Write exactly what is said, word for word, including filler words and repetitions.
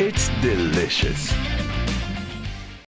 It's delicious.